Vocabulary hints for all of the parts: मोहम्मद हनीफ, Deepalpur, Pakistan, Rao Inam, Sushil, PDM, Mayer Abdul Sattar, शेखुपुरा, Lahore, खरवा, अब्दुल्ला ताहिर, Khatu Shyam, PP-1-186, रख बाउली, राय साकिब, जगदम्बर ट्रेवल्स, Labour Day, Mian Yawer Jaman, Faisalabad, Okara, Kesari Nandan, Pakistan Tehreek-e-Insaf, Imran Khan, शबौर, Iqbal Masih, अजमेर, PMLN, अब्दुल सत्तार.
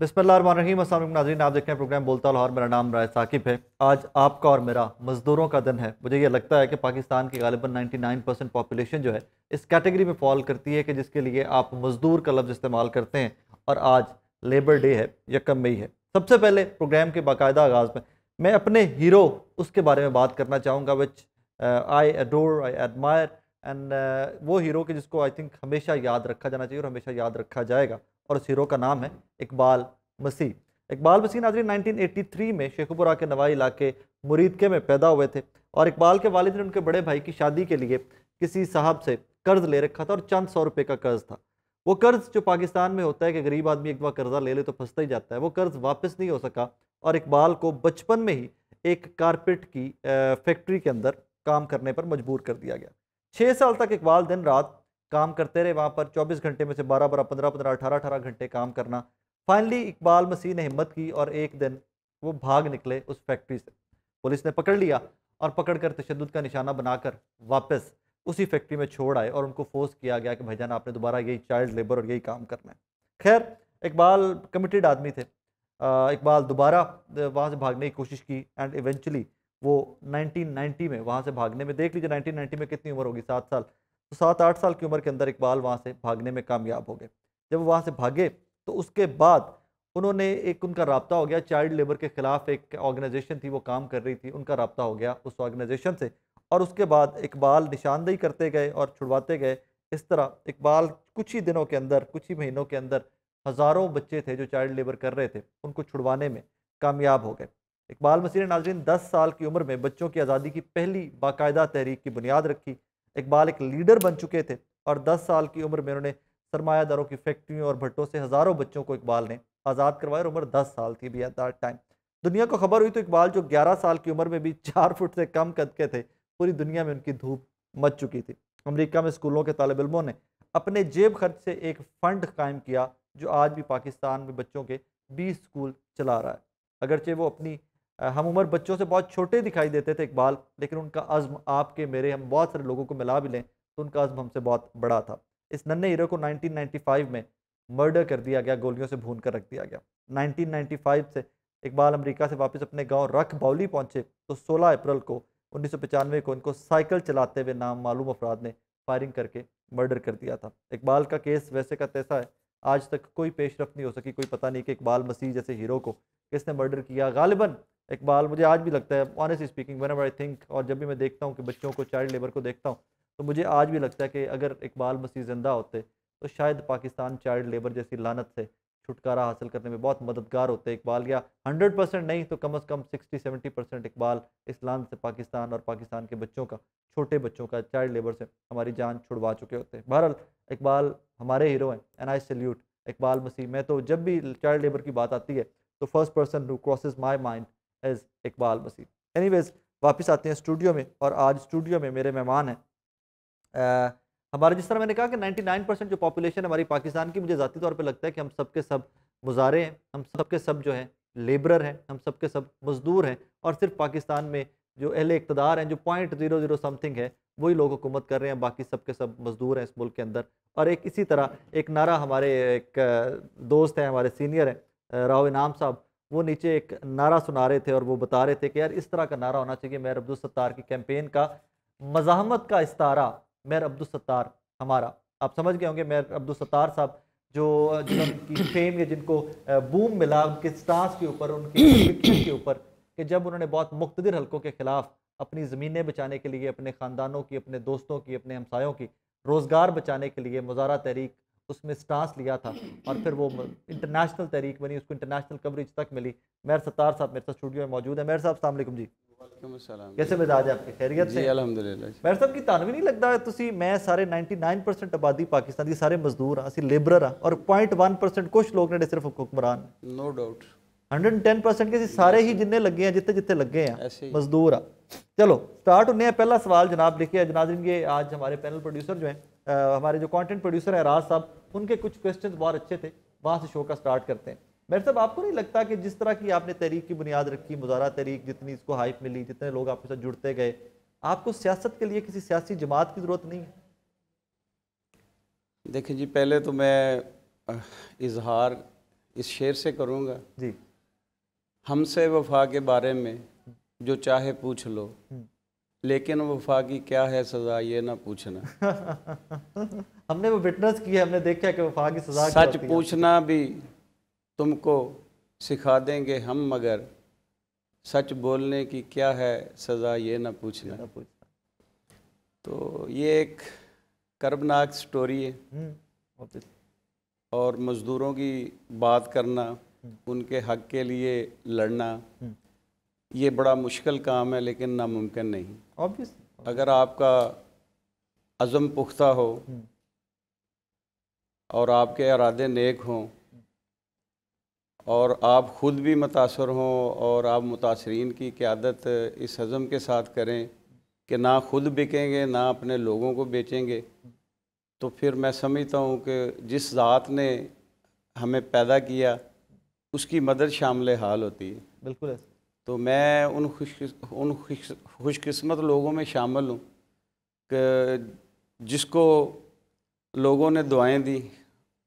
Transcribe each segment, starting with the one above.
बिस्मिल्लाहिर्रहमानिर्रहीम। अस्सलाम वालेकुम नाज़रीन, आप देख रहे हैं प्रोग्राम बोलता लाहौर। मेरा नाम राय साकिब है। आज आपका और मेरा मज़दूरों का दिन है। मुझे ये लगता है कि पाकिस्तान की गालिबन 99% पॉपुलेशन जो है इस कैटेगरी में फॉल करती है कि जिसके लिए आप मज़दूर का लफ्ज़ इस्तेमाल करते हैं, और आज लेबर डे है, यकम मई है। सबसे पहले प्रोग्राम के बाकायदा आगाज़ में मैं अपने हीरो उसके बारे में बात करना चाहूँगा which I adore, I admire, and वो हीरो के जिसको आई थिंक हमेशा याद रखा जाना चाहिए और हमेशा याद रखा जाएगा, और उस हीरो का नाम है इकबाल मसीह। इकबाल मसीह नाज़रीन 1983 में शेखुपुरा के नवाई इलाके मुरीदके में पैदा हुए थे, और इकबाल के वालिद ने उनके बड़े भाई की शादी के लिए किसी साहब से कर्ज़ ले रखा था, और चंद सौ रुपये का कर्ज़ था। वो कर्ज़ जो पाकिस्तान में होता है कि गरीब आदमी एक बार कर्ज़ा ले ले तो फंसता ही जाता है, वो कर्ज़ वापस नहीं हो सका, और इकबाल को बचपन में ही एक कारपेट की फैक्ट्री के अंदर काम करने पर मजबूर कर दिया गया। 6 साल तक इकबाल दिन रात काम करते रहे वहाँ पर, 24 घंटे में से 12-12, 15-15, 18-18 घंटे काम करना। फाइनली इकबाल मसीह ने हिम्मत की और एक दिन वो भाग निकले उस फैक्ट्री से। पुलिस ने पकड़ लिया और पकड़कर तशद्दुद का निशाना बनाकर वापस उसी फैक्ट्री में छोड़ आए, और उनको फोर्स किया गया कि भाईजान आपने दोबारा यही चाइल्ड लेबर और यही काम करना है। खैर इकबाल कमिटेड आदमी थे। इकबाल दोबारा वहाँ से भागने की कोशिश की, एंड इवेंचुअली वो 1990 में वहाँ से भागने में, देख लीजिए 1990 में कितनी उम्र होगी, 7 साल, तो 7-8 साल की उम्र के अंदर इकबाल वहाँ से भागने में कामयाब हो गए। जब वहाँ से भागे तो उसके बाद उन्होंने एक, उनका रब्ता हो गया चाइल्ड लेबर के ख़िलाफ़, एक ऑर्गेनाइजेशन थी वो काम कर रही थी, उनका रब्ता हो गया उस ऑर्गेनाइजेशन से, और उसके बाद इकबाल निशानदेही करते गए और छुड़वाते गए। इस तरह इकबाल कुछ ही दिनों के अंदर, कुछ ही महीनों के अंदर हज़ारों बच्चे थे जो चाइल्ड लेबर कर रहे थे, उनको छुड़वाने में कामयाब हो गए। इकबाल मसीह ने नाज़रीन 10 साल की उम्र में बच्चों की आज़ादी की पहली बाकायदा तहरीक की बुनियाद रखी। इकबाल एक लीडर बन चुके थे, और 10 साल की उम्र में उन्होंने सरमायादारों की फैक्ट्रियों और भट्टों से हज़ारों बच्चों को इकबाल ने आज़ाद करवाया, और उम्र 10 साल थी भी एट दैट टाइम। दुनिया को खबर हुई तो इकबाल जो 11 साल की उम्र में भी 4 फुट से कम कद के थे, पूरी दुनिया में उनकी धूप मच चुकी थी। अमरीका में स्कूलों के तालिब इल्मों ने अपने जेब खर्च से एक फ़ंड कायम किया जो आज भी पाकिस्तान में बच्चों के 20 स्कूल चला रहा है। अगरचे वो अपनी हम उम्र बच्चों से बहुत छोटे दिखाई देते थे इकबाल, लेकिन उनका अज़्म, आपके मेरे, हम बहुत सारे लोगों को मिला भी लें तो उनका अज़्म हमसे बहुत बड़ा था। इस नन्हे हीरो को 1995 में मर्डर कर दिया गया, गोलियों से भून कर रख दिया गया। 1995 से इकबाल अमेरिका से वापस अपने गाँव रख बाउली पहुँचे तो 16 अप्रैल को 1995 को इनको साइकिल चलाते हुए नामालूम अफराद ने फायरिंग करके मर्डर कर दिया था। इकबाल का केस वैसे का तैसा है, आज तक कोई पेशरफ्त नहीं हो सकी, कोई पता नहीं कि इकबाल मसीह जैसे हीरो को किसने मर्डर किया। गालिबन इकबाल, मुझे आज भी लगता है honestly speaking, whenever I think, और जब भी मैं देखता हूँ कि बच्चों को, चाइल्ड लेबर को देखता हूँ, तो मुझे आज भी लगता है कि अगर इकबाल मसीह जिंदा होते तो शायद पाकिस्तान चाइल्ड लेबर जैसी लानत से छुटकारा हासिल करने में बहुत मददगार होते। इकबाल या 100% नहीं तो कम से कम 60-70% इकबाल इस लानत से, पाकिस्तान और पाकिस्तान के बच्चों का, छोटे बच्चों का, चाइल्ड लेबर से हमारी जान छुड़वा चुके होते। बहरहाल इकबाल हमारे हीरो हैं, and I salute Iqbal Masih. मैं तो जब भी चाइल्ड लेबर की बात आती है तो first person who crosses my mind as Iqbal Masih. Anyways वापस आते हैं स्टूडियो में, और आज स्टूडियो में मेरे मेहमान हैं हमारे, जिस तरह मैंने कहा कि 99% जो पॉपुलेशन हमारी पाकिस्तान की, मुझे ज़ाती तौर पे लगता है कि हम सब के सब मुजारे हैं, हम सब के सब जो हैं लेबरर हैं, हम सब के सब मज़दूर हैं, और सिर्फ पाकिस्तान में जो अहले इक़्तिदार हैं, जो 0.00 समथिंग है, वही लोग हुकूमत कर रहे हैं, बाकी सब के सब मज़दूर हैं इस मुल्क के अंदर। और एक इसी तरह एक नारा हमारे एक दोस्त हैं, हमारे सीनियर हैं राव इनाम साहब, वो नीचे एक नारा सुना रहे थे और वो बता रहे थे कि यार इस तरह का नारा होना चाहिए मेयर अब्दुल सत्तार की कैंपेन का, मज़ाहमत का इस्तारा मेयर अब्दुल सत्तार हमारा। आप समझ गए होंगे मेयर अब्दुल सत्तार साहब जो जिनकी फेम या जिनको बूम मिला उनके स्टांस के ऊपर, उनकी के ऊपर, कि जब उन्होंने बहुत मुख्तदिर हलकों के ख़िलाफ़ अपनी ज़मीनें बचाने के लिए, अपने ख़ानदानों की, अपने दोस्तों की, अपने हमसायों की, रोज़गार बचाने के लिए मुजारा तहरीक उसमें स्टांस लिया था, और फिर वो इंटरनेशनल तहरीक बनी, उसको इंटरनेशनल कवरेज तक मिली। मेयर सत्तार साहब मेरे साथ स्टूडियो में मौजूद है। मेयर साहब अस्सलाम वालेकुम जी। कैसे मिजाज है आपके, खैरियत से? अल्हम्दुलिल्लाह। मेयर साहब की तानवी नहीं लगता है तुसी मैं सारे 99% आबादी पाकिस्तान की सारे मजदूर हाँ, असं लेबर हाँ, और 0.1% कुछ लोग ने सिर्फ हुक्मरान, नो डाउट 110% के सारे ही जिन्ने लगे हैं, जितने जितने लगे हैं मजदूर हाँ। चलो स्टार्ट होने पहला सवाल जनाब लिखे जनाब, ये आज हमारे पैनल प्रोड्यूसर जो हैं, हमारे जो कंटेंट प्रोड्यूसर हैं राज साहब, उनके कुछ क्वेश्चंस बहुत अच्छे थे, वहाँ से शो का स्टार्ट करते हैं। मेरे साहब आपको नहीं लगता कि जिस तरह की आपने तहरीक की बुनियाद रखी, मुजारा तहरीक जितनी इसको हाइप मिली, जितने लोग आपके साथ जुड़ते गए, आपको सियासत के लिए किसी सियासी जमात की ज़रूरत नहीं है? देखिए जी, पहले तो मैं इजहार इस शेर से करूँगा जी। हमसे वफा के बारे में जो चाहे पूछ लो, लेकिन वफा की क्या है सज़ा ये ना पूछना। हमने वो विटनेस की है, हमने देखा कि वफा की सज़ा सच पूछना भी तुमको सिखा देंगे हम, मगर सच बोलने की क्या है सज़ा ये ना पूछना। तो ये एक कर्बनाक स्टोरी है, और मज़दूरों की बात करना, उनके हक़ के लिए लड़ना, ये बड़ा मुश्किल काम है लेकिन नामुमकिन नहीं। ऑब्वियस, अगर आपका अज़म पुख्ता हो और आपके इरादे नेक हों और आप ख़ुद भी मुतासर हों और आप मुतासरीन की क़यादत इस अज़म के साथ करें कि ना ख़ुद बिकेंगे ना अपने लोगों को बेचेंगे, तो फिर मैं समझता हूँ कि जिस ज़ात ने हमें पैदा किया उसकी मदद शामिल हाल होती है। बिल्कुल, तो मैं उन खुशकिस्मत लोगों में शामिल हूँ कि जिसको लोगों ने दुआएं दी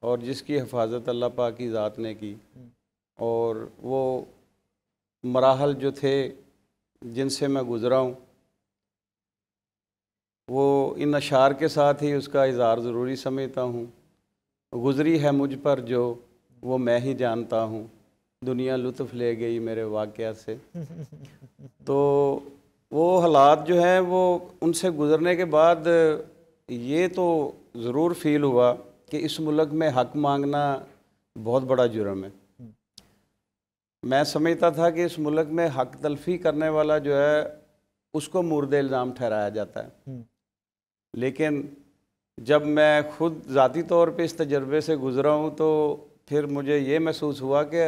और जिसकी हिफाजत अल्लाह पाक की ज़ात ने की, और वो मराहल जो थे जिनसे मैं गुज़रा हूँ वो इन अशार के साथ ही उसका इज़हार ज़रूरी समझता हूँ। गुज़री है मुझ पर जो वो मैं ही जानता हूँ, दुनिया लुत्फ़ ले गई मेरे वाक़या से। तो वो हालात जो हैं वो उनसे गुज़रने के बाद ये तो ज़रूर फ़ील हुआ कि इस मुल्क में हक़ मांगना बहुत बड़ा जुर्म है। मैं समझता था कि इस मुल्क में हक़ तलफ़ी करने वाला जो है उसको मुर्दे इल्ज़ाम ठहराया जाता है, लेकिन जब मैं ख़ुद ज़ाती तौर पे इस तजर्बे से गुज़रा हूँ तो फिर मुझे ये महसूस हुआ कि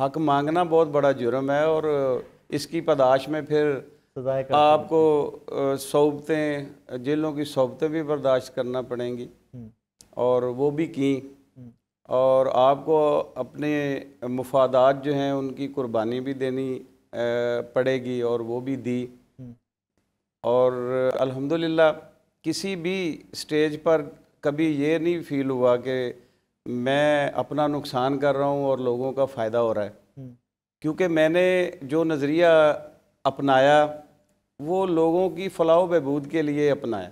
हक़ मांगना बहुत बड़ा जुर्म है, और इसकी पदाश में फिर आपको सौबतें, जेलों की सौबतें भी बर्दाश्त करना पड़ेंगी, और वो भी की, और आपको अपने मुफादात जो हैं उनकी कुर्बानी भी देनी पड़ेगी, और वो भी दी। और अल्हम्दुलिल्लाह किसी भी स्टेज पर कभी ये नहीं फ़ील हुआ कि मैं अपना नुकसान कर रहा हूँ और लोगों का फ़ायदा हो रहा है, क्योंकि मैंने जो नज़रिया अपनाया वो लोगों की फलाह बहबूद के लिए अपनाया,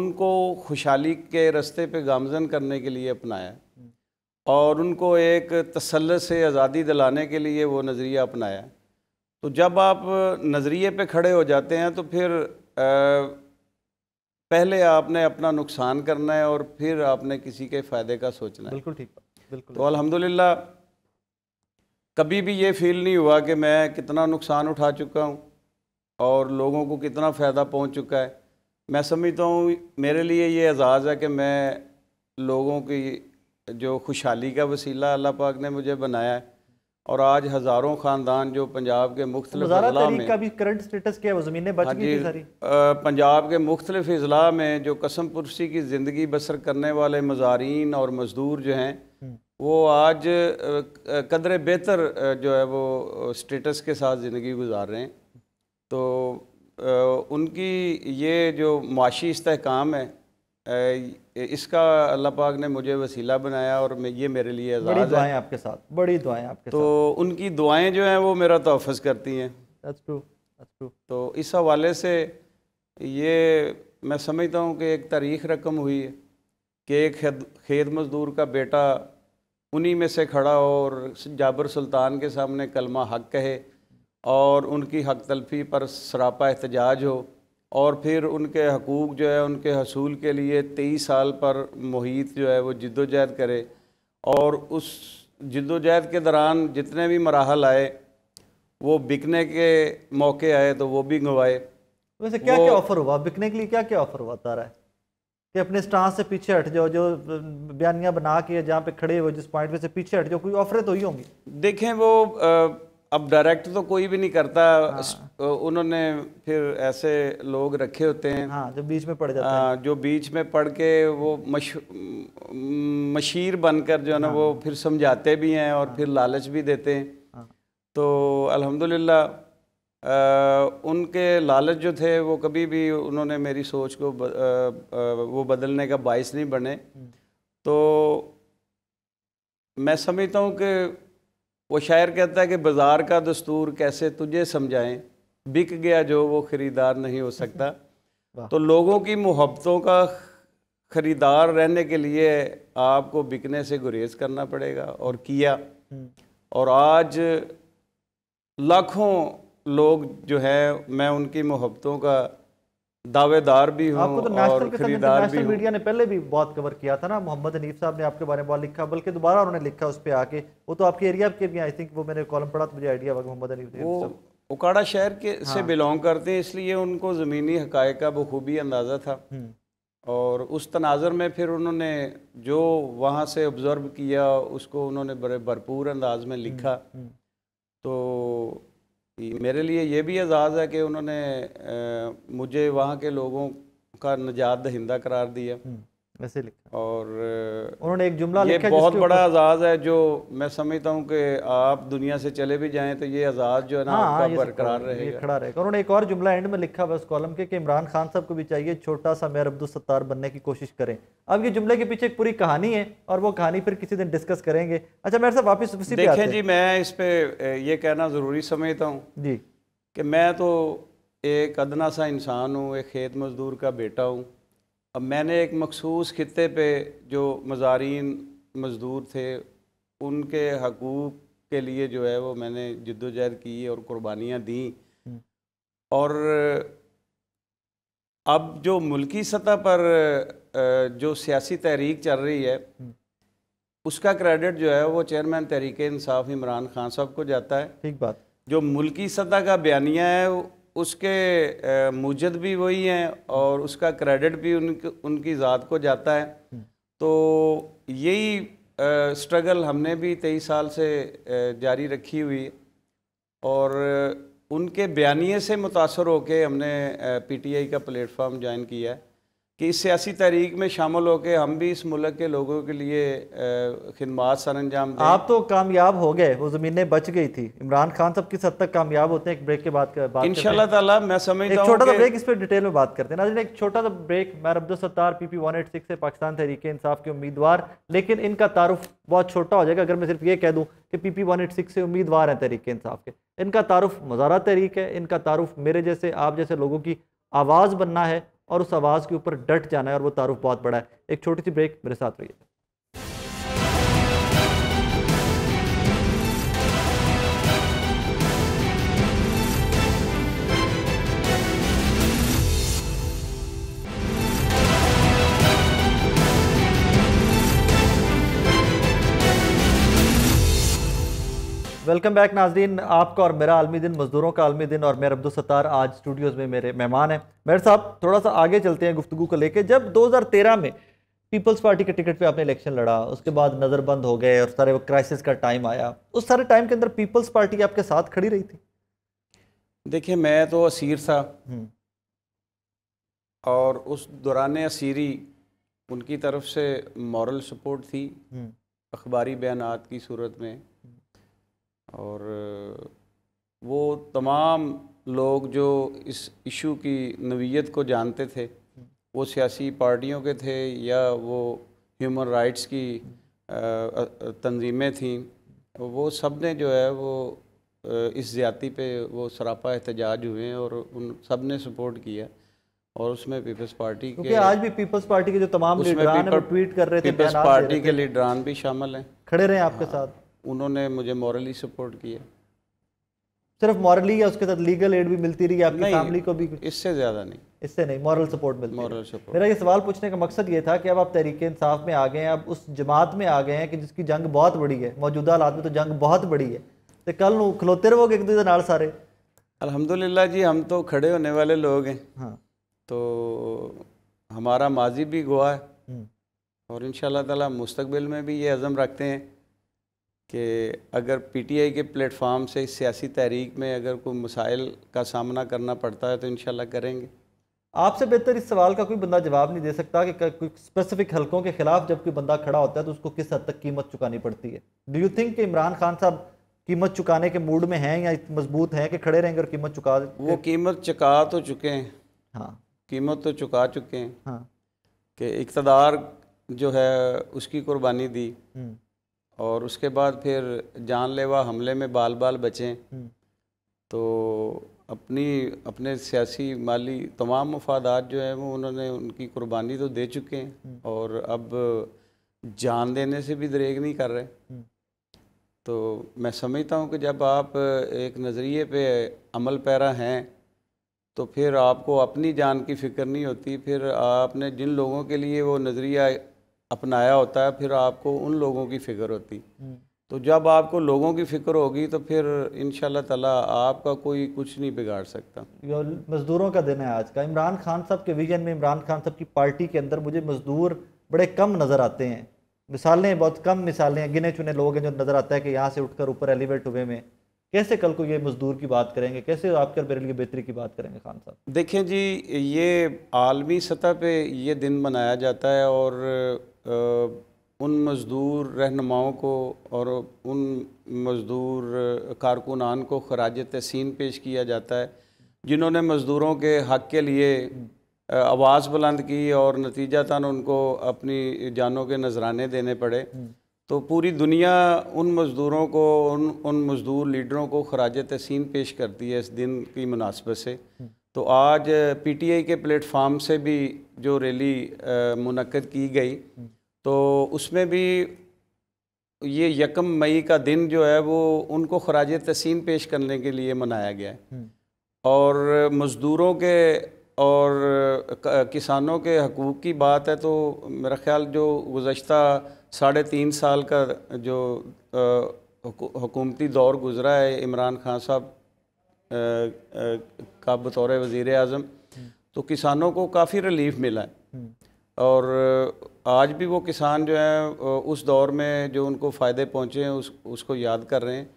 उनको खुशहाली के रास्ते पे गामज़न करने के लिए अपनाया, और उनको एक तसल्लुत से आज़ादी दिलाने के लिए वो नज़रिया अपनाया। तो जब आप नज़रिए पे खड़े हो जाते हैं तो फिर पहले आपने अपना नुकसान करना है और फिर आपने किसी के फ़ायदे का सोचना है। बिल्कुल ठीक, बिल्कुल। तो अल्हम्दुलिल्लाह कभी भी ये फ़ील नहीं हुआ कि मैं कितना नुकसान उठा चुका हूँ और लोगों को कितना फ़ायदा पहुँच चुका है। मैं समझता हूँ मेरे लिए ये एजाज़ है कि मैं लोगों की जो खुशहाली का वसीला अल्लाह पाक ने मुझे बनाया है, और आज हज़ारों ख़ानदान जो पंजाब के मुख्तलिफ अज़ला में का भी करंट स्टेटस क्या है, वो ज़मीनें बच गई सारी पंजाब के मुख्तलिफ अज़ला में जो कसम पुरसी की ज़िंदगी बसर करने वाले मज़ारीन और मज़दूर जो हैं वो आज कदर बेहतर जो है वो स्टेटस के साथ ज़िंदगी गुजार रहे हैं। तो उनकी ये जो माशी इस्तेहकाम है इसका अल्लाह पाक ने मुझे वसीला बनाया, और ये मेरे लिए एजाज़ है। बड़ी दुआएं आपके साथ, बड़ी दुआएं आपके साथ। तो उनकी दुआएं जो हैं वो मेरा तहफ़्फ़ुज़ करती हैं। That's true, that's true। तो इस हवाले से ये मैं समझता हूँ कि एक तारीख रकम हुई है कि एक खेत मज़दूर का बेटा उन्हीं में से खड़ा हो और जाबर सुल्तान के सामने कलमा हक़ कहे और उनकी हक़ तलफ़ी पर सरापा एहतजाज हो, और फिर उनके हकूक़ जो है उनके हसूल के लिए 23 साल पर मुहीत जो है वो जिद्दोजहद करे, और उस जिद्दोजहद के दौरान जितने भी मराहल आए वो बिकने के मौके आए तो वो भी गंवाए। वैसे क्या क्या ऑफ़र हुआ बिकने के लिए, क्या क्या ऑफ़र हुआ तारा है कि अपने स्टांस से पीछे हट जाओ, जो बयानियाँ बना के जहाँ पे खड़े हो जिस पॉइंट पे से पीछे हट जाओ, कोई ऑफ़रें तो ही होंगी। देखें वो अब डायरेक्ट तो कोई भी नहीं करता। हाँ। उन्होंने फिर ऐसे लोग रखे होते हैं। हाँ, जो बीच में पड़ जाता है, जो बीच में पड़ के वो मशीर बनकर जो है ना वो फिर समझाते भी हैं और फिर लालच भी देते हैं। तो अल्हम्दुलिल्लाह उनके लालच जो थे वो कभी भी उन्होंने मेरी सोच को वो बदलने का बायस नहीं बने। तो मैं समझता हूँ कि वो शायर कहता है कि बाज़ार का दस्तूर कैसे तुझे समझाएं, बिक गया जो वो ख़रीदार नहीं हो सकता। तो लोगों की मोहब्बतों का ख़रीदार रहने के लिए आपको बिकने से गुरेज करना पड़ेगा, और किया। और आज लाखों लोग जो हैं, मैं उनकी मोहब्बतों का दावेदार भी हूँ। आपको तो नेशनल के इंटरनेशनल मीडिया ने पहले भी बहुत कवर किया था ना, मोहम्मद हनीफ साहब ने आपके बारे में बहुत लिखा, बल्कि दोबारा उन्होंने लिखा उस पर आके। वो तो आपके एरिया के भी, आई थिंक वो मैंने कॉलम पढ़ा तो मुझे आइडिया हुआ मोहम्मद हनीफ वो ओकाड़ा शहर के से बिलोंग करते हैं, इसलिए उनको ज़मीनी हक़ाइक़ का बखूबी अंदाज़ा था। और उस तनाज़र में फिर उन्होंने जो वहाँ से ऑब्ज़र्व किया उसको उन्होंने बड़े भरपूर अंदाज में लिखा। तो मेरे लिए ये भी एजाज़ है कि उन्होंने मुझे वहाँ के लोगों का नजात दहिंदा करार दिया। वैसे लिखा। और उन्होंने एक जुमला लिखा, ये बहुत बड़ा आजाद है जो मैं समझता हूँ कि आप दुनिया से चले भी जाएं तो ये आजाद जो है ना आपका बरकरार रहेगा, खड़ा रहेगा। उन्होंने एक और जुमला एंड में लिखा हुआ उस कॉलम के, इमरान खान साहब को भी चाहिए छोटा सा मेयर अब्दुल सत्तार बनने की कोशिश करें। अब ये जुमले के पीछे एक पूरी कहानी है और वो कहानी फिर किसी दिन डिस्कस करेंगे। अच्छा मेरे साहब वापस देखें जी, मैं इस पर यह कहना ज़रूरी समझता हूँ जी कि मैं तो एक अदना सा इंसान हूँ, एक खेत मजदूर का बेटा हूँ। अब मैंने एक मखसूस खित्ते पे जो मज़ारीन मज़दूर थे उनके हकूक़ के लिए जो है वो मैंने जद्दोजहद की और कुर्बानियाँ दी। और अब जो मुल्की सतह पर जो सियासी तहरीक चल रही है उसका क्रेडिट जो है वो चेयरमैन तहरीक-ए-इंसाफ इमरान खान साहब को जाता है। ठीक बात। जो मुल्की सतह का बयानिया है उसके मुजद भी वही हैं और उसका क्रेडिट भी उनकी ज़ात को जाता है। तो यही स्ट्रगल हमने भी 23 साल से जारी रखी हुई और उनके बयानिए से मुतासर होके हमने पीटीआई का प्लेटफॉर्म ज्वाइन किया है कि इस सियासी तहरीक में शामिल होकर हम भी इस मुल्क के लोगों के लिए खिदमात सर अंजाम दें। आप तो कामयाब हो गए, वो ज़मीनें बच गई थी। इमरान खान साहब किस हद तक कामयाब होते हैं, एक ब्रेक के बाद इंशाल्लाह ताला मैं समझता हूं एक छोटा सा ब्रेक इस पर डिटेल में बात करते हैं। नाज़रीन एक छोटा सा break. Mayor अब्दुल सत्तार PP-186 से पाकिस्तान तहरीक-ए-इंसाफ के उम्मीदवार, लेकिन इनका तारुफ बहुत छोटा हो जाएगा अगर मैं सिर्फ ये कह दूँ कि PP-186 से उम्मीदवार हैं तहरीक-ए-इंसाफ के। इनका तारुफ मज़ारा तहरीक है, इनका तारुफ मेरे जैसे आप जैसे लोगों की आवाज़ बनना है और उस आवाज़ के ऊपर डट जाना है, और वो तारुफ बहुत बड़ा है। एक छोटी सी ब्रेक, मेरे साथ रहिए। वेलकम बैक नाजरीन। आपका और मेरा आलमी दिन, मज़दूरों का आलमी दिन, और मेयर अब्दुल सत्तार आज स्टूडियोज़ में मेरे मेहमान हैं। मेयर साहब थोड़ा सा आगे चलते हैं गुफ्तगू को लेके। जब 2013 में पीपल्स पार्टी के टिकट पे आपने इलेक्शन लड़ा, उसके बाद नज़रबंद हो गए और सारे वो क्राइसिस का टाइम आया, उस सारे टाइम के अंदर पीपल्स पार्टी आपके साथ खड़ी रही थी? देखिए मैं तो असीर था और उस दौरान असीरी उनकी तरफ से मॉरल सपोर्ट थी अखबारी बयानात की सूरत में, और वो तमाम लोग जो इस इशू की नवीयत को जानते थे, वो सियासी पार्टियों के थे या वो ह्यूमन राइट्स की तंजीमें थीं, वो सब ने जो है वो इस ज़्यादती पे वो सरापा एहतजाज हुए और उन सब ने सपोर्ट किया, और उसमें पीपल्स पार्टी के आज भी पीपल्स पार्टी के जो तमाम लीडरान हैं ट्वीट कर रहे थे, पीपल्स पार्टी के लीडरान भी शामिल हैं, खड़े रहे आपके साथ। उन्होंने मुझे मॉरली सपोर्ट किया। सिर्फ मॉरली या उसके साथ लीगल एड भी मिलती रही आपकी फैमिली को भी? इससे ज़्यादा नहीं, इससे नहीं, मॉरल सपोर्ट मिलती। Moral support. मेरा ये सवाल पूछने का मकसद ये था कि अब आप तहरीक-ए-इंसाफ में आ गए हैं, अब उस जमात में आ गए हैं कि जिसकी जंग बहुत बड़ी है, मौजूदा हालात में तो जंग बहुत बड़ी है, तो कल खलोते रहोगे एक दूसरे नाल सारे? अल्हम्दुलिल्लाह जी, हम तो खड़े होने वाले लोग हैं। हाँ, तो हमारा माजी भी गवाह है और इंशाल्लाह ताला मुस्तकबिल में भी ये अज़म रखते हैं कि अगर पीटीआई के प्लेटफॉर्म से सियासी तहरीक में अगर कोई मसाइल का सामना करना पड़ता है तो इंशाल्लाह करेंगे। आपसे बेहतर इस सवाल का कोई बंदा जवाब नहीं दे सकता कि कोई स्पेसिफिक हलकों के खिलाफ जब कोई बंदा खड़ा होता है तो उसको किस हद तक कीमत चुकानी पड़ती है। डू यू थिंक कि इमरान खान साहब कीमत चुकाने के मूड में हैं या मजबूत हैं कि खड़े रहेंगे और कीमत चुका? वो कीमत चुका तो चुके हैं। हाँ, कीमत तो चुका चुके हैं। हाँ, कि इक़्तिदार जो है उसकी कुर्बानी दी और उसके बाद फिर जानलेवा हमले में बाल बाल बचें तो अपने सियासी माली तमाम मफादात जो है वो उन्होंने उनकी कुर्बानी तो दे चुके हैं और अब जान देने से भी दरेग नहीं कर रहे। तो मैं समझता हूँ कि जब आप एक नज़रिए पे अमल पैरा हैं तो फिर आपको अपनी जान की फ़िक्र नहीं होती। फिर आपने जिन लोगों के लिए वो नज़रिया अपनाया होता है फिर आपको उन लोगों की फ़िक्र होती। तो जब आपको लोगों की फ़िक्र होगी तो फिर इंशाल्लाह ताला आपका कोई कुछ नहीं बिगाड़ सकता। मज़दूरों का दिन है आज का। इमरान खान साहब के विजन में, इमरान खान साहब की पार्टी के अंदर मुझे मज़दूर बड़े कम नज़र आते हैं। मिसालें बहुत कम मिसालें, गिने चुने लोग हैं जो नज़र आता है कि यहाँ से उठकर ऊपर एलिवेट हुए में। कैसे कल को ये मज़दूर की बात करेंगे, कैसे आपके और मेरे लिए बेहतरी की बात करेंगे खान साहब? देखें जी, ये आलमी सतह पे ये दिन मनाया जाता है और उन मज़दूर रहनुमाओं को और उन मज़दूर कारकुनान को खराज तहसीन पेश किया जाता है जिन्होंने मज़दूरों के हक़ के लिए आवाज़ बुलंद की और नतीजतन उनको अपनी जानों के नजराने देने पड़े। तो पूरी दुनिया उन मज़दूरों को, उन मज़दूर लीडरों को खराज तहसीन पेश करती है इस दिन की मुनासबत से। तो आज पीटीआई के प्लेटफार्म से भी जो रैली मुनक्कद की गई तो उसमें भी ये यकम मई का दिन जो है वो उनको खराज तहसीन पेश करने के लिए मनाया गया है और मज़दूरों के और किसानों के हकूक़ की बात है। तो मेरा ख़्याल जो गुज़श्ता 3.5 साल का जो हुकूमती दौर गुज़रा है इमरान खान साहब का बतौर वज़ीर आज़म, तो किसानों को काफ़ी रिलीफ मिला है और आज भी वो किसान जो हैं उस दौर में जो उनको फ़ायदे पहुँचे हैं उसको याद कर रहे हैं।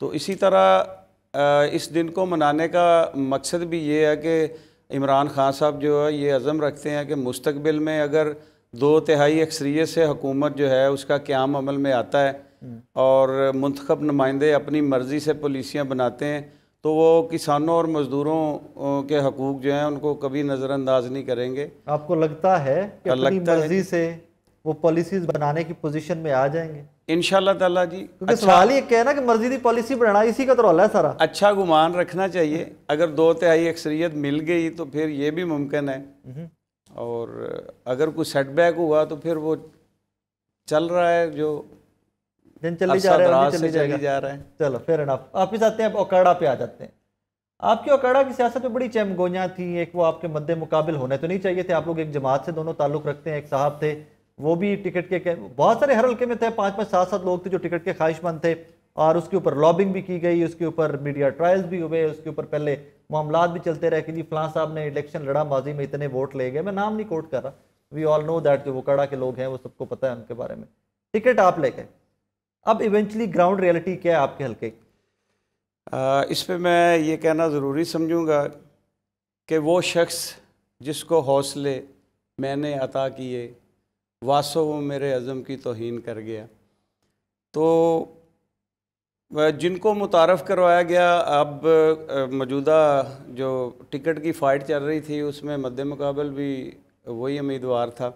तो इसी तरह इस दिन को मनाने का मकसद भी ये है कि इमरान खान साहब जो है ये अज़म रखते हैं कि मुस्तकबिल में अगर 2/3 अक्सरियत से हुकूमत जो है उसका क़याम अमल में आता है और मुंतखब नुमाइंदे अपनी मर्ज़ी से पॉलिसियाँ बनाते हैं तो वो किसानों और मज़दूरों के हकूक़ जो हैं उनको कभी नज़रअंदाज नहीं करेंगे। आपको लगता है कि अपनी मर्ज़ी से वो पॉलिसीज़ बनाने की पोजीशन में आ जाएंगे इंशाल्लाह ताला जी? क्योंकि सवाल ये कहना कि मर्जी दी पॉलिसी बनाना, इसी का तो रोल है सारा। अच्छा गुमान रखना चाहिए, अगर 2/3 अक्सरियत मिल गई तो फिर ये भी मुमकिन है और अगर कोई सेटबैक हुआ तो फिर वो चल रहा है जो दिन चली जा रहा है, चलो फेयर एनफ। आप इस आते हैं, आप ओकाड़ा पे आ जाते हैं। आपकी ओकाड़ा की सियासत में बड़ी चमगोइयाँ थी, एक वो आपके मद्दे मुकाबिल होने तो नहीं चाहिए थे। आप लोग एक जमात से दोनों ताल्लुक़ रखते हैं, एक साहब थे वो भी टिकट के, बहुत सारे हर हल्के में थे, 5-7 लोग थे जो टिकट के ख्वाहिशमंद थे और उसके ऊपर लॉबिंग भी की गई, उसके ऊपर मीडिया ट्रायल्स भी हुए, उसके ऊपर पहले मामलात भी चलते रहे कि जी फलां साहब ने इलेक्शन लड़ा, माजी में इतने वोट ले गए। मैं नाम नहीं कोट कर रहा, वी ऑल नो दैट जो ओकाड़ा के लोग हैं वो सबको पता है उनके बारे में। टिकट आप ले गए, अब इवेंचुअली ग्राउंड रियलिटी क्या है आपके हल्के की? इस पर मैं ये कहना ज़रूरी समझूँगा कि वो शख्स जिसको हौसले मैंने अता किए वासो वो मेरे अज़म की तौहीन कर गया। तो जिनको मुतारफ़ करवाया गया, अब मौजूदा जो टिकट की फ़ाइट चल रही थी उसमें मद्दे मुकाबल भी वही उम्मीदवार था।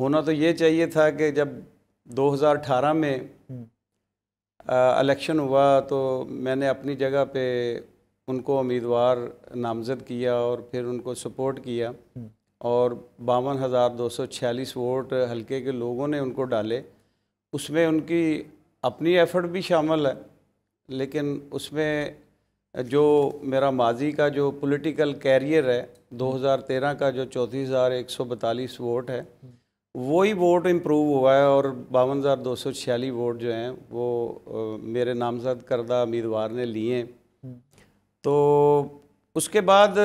होना तो ये चाहिए था कि जब 2018 में इलेक्शन हुआ तो मैंने अपनी जगह पे उनको उम्मीदवार नामज़द किया और फिर उनको सपोर्ट किया और 52,246 वोट हल्के के लोगों ने उनको डाले। उसमें उनकी अपनी एफर्ट भी शामिल है लेकिन उसमें जो मेरा माजी का जो पॉलिटिकल कैरियर है 2013 का जो 34,142 वोट है वही वोट इम्प्रूव हुआ है और 52,246 वोट जो हैं वो मेरे नामज़द करदा उम्मीदवार ने लिए। तो उसके बाद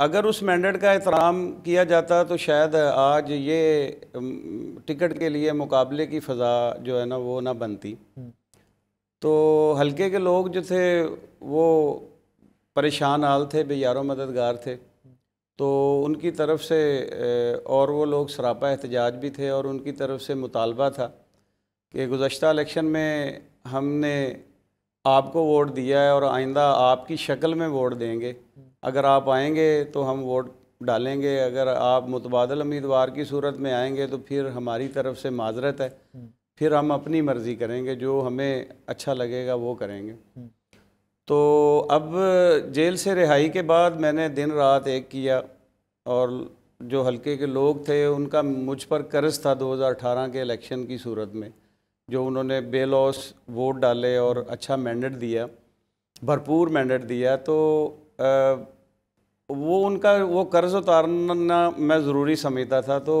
अगर उस मैंडेट का एहतराम किया जाता तो शायद आज ये टिकट के लिए मुकाबले की फ़ज़ा जो है ना वो ना बनती। तो हल्के के लोग जो थे वो परेशान हाल थे, बेयारो मददगार थे, तो उनकी तरफ से और वो लोग सरापा एहतजाज भी थे और उनकी तरफ से मुतालबा था कि गुज़श्ता इलेक्शन में हमने आपको वोट दिया है और आइंदा आपकी शक्ल में वोट देंगे, अगर आप आएंगे तो हम वोट डालेंगे, अगर आप मुतबादल उम्मीदवार की सूरत में आएंगे तो फिर हमारी तरफ से माजरत है, फिर हम अपनी मर्ज़ी करेंगे, जो हमें अच्छा लगेगा वो करेंगे। तो अब जेल से रिहाई के बाद मैंने दिन रात एक किया, और जो हल्के के लोग थे उनका मुझ पर कर्ज था 2018 के इलेक्शन की सूरत में, जो उन्होंने बेलॉस वोट डाले और अच्छा मैंडेट दिया, भरपूर मैंडेट दिया। तो वो उनका वो कर्ज़ उतारना मैं ज़रूरी समझता था। तो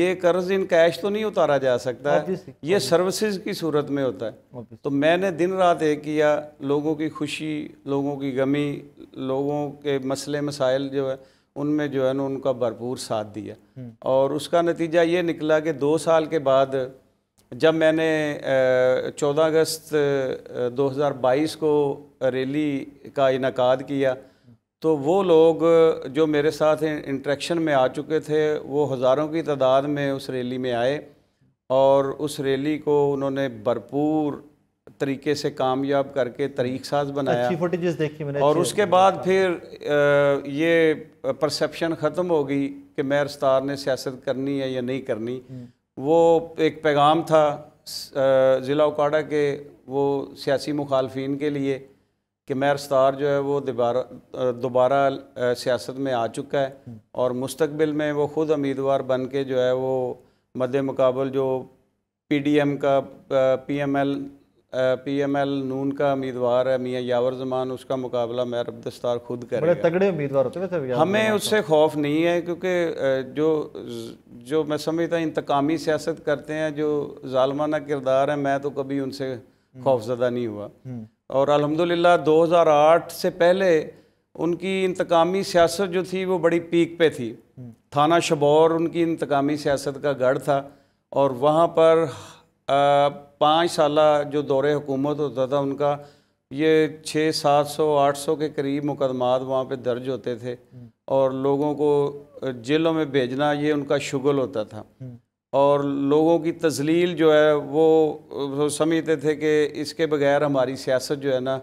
ये कर्ज़ इन कैश तो नहीं उतारा जा सकता है, ये सर्विसेज की सूरत में होता है। तो मैंने दिन रात एक किया, लोगों की खुशी, लोगों की गमी, लोगों के मसले मसाइल जो है उनमें जो है ना उनका भरपूर साथ दिया। और उसका नतीजा ये निकला कि 2 साल के बाद जब मैंने 14 अगस्त 2022 को रैली का इनकाद किया, तो वो लोग जो मेरे साथ इंटरेक्शन में आ चुके थे वो हज़ारों की तादाद में उस रैली में आए, और उस रैली को उन्होंने भरपूर तरीके से कामयाब करके तरीक़ साज़ बनाया। अच्छी फुटेजेस देखी मैंने। और उसके बाद फिर ये परसेप्शन ख़त्म हो गई कि मेयर सत्तार ने सियासत करनी है या नहीं करनी। वो एक पैगाम था ज़िला ओकाड़ा के वो सियासी मुखालफिन के लिए कि मेयर सत्तार जो है वो दोबारा सियासत में आ चुका है, और मुस्तकबिल में वो ख़ुद उम्मीदवार बन के जो है वो मद मुकाबल जो PDM का PML नून का उम्मीदवार है मियाँ यावर जमान, उसका मुकाबला मेयर अब्दुल सत्तार खुद करेगा। बड़े तगड़े उम्मीदवार होते हैं सर, हमें उससे खौफ नहीं है, क्योंकि जो मैं समझता इंतकामी सियासत करते हैं, जो जालमाना किरदार है, मैं तो कभी उनसे खौफजदा नहीं हुआ। और अल्हम्दुलिल्लाह 2008 से पहले उनकी इंतकामी सियासत जो थी वो बड़ी पीक पे थी। थाना शबौर उनकी इंतकामी सियासत का गढ़ था, और वहाँ पर 5 साल जो दौरे हुकूमत होता था उनका, ये 600-700-800 के करीब मुकदमात वहाँ पे दर्ज होते थे, और लोगों को जेलों में भेजना ये उनका शुगल होता था। और लोगों की तजलील जो है वो समझते थे कि इसके बगैर हमारी सियासत जो है ना